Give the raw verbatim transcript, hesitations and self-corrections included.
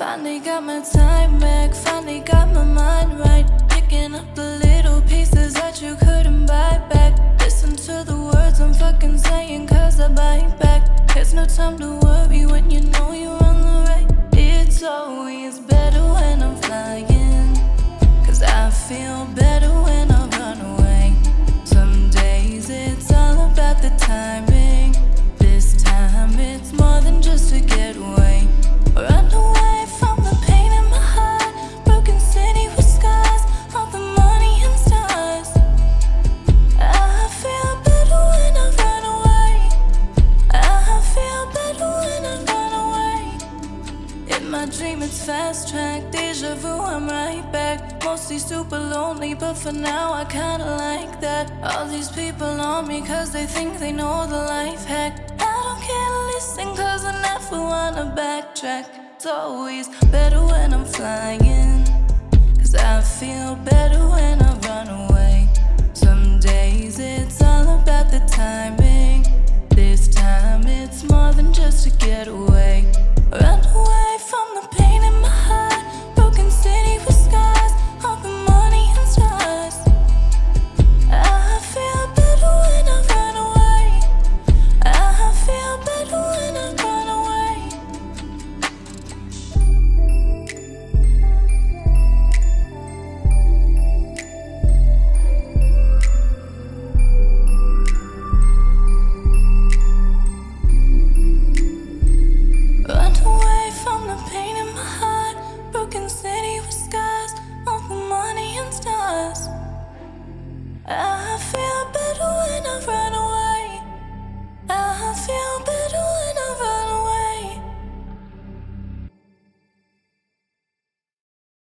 Finally got my time back, finally got my mind right. Picking up the little pieces that you couldn't buy back. Listen to the words I'm fucking saying, cause I bite back. There's no time to worry when you know you're on the right. It's always better when I'm flying, cause I feel better when I run away. Some days it's all about the timing. This time it's more than just a getaway. Run away from the pain in my heart. Broken city with scars, all the money and stars. I feel better when I run away. I feel better when I run away. In my dream it's fast track, deja vu, I'm right back. Mostly super lonely, but for now I kinda like that. All these people on me cause they think they know the life hack. Cause I never wanna backtrack. It's always better when I'm flying, cause I feel better when I run away. Some days it's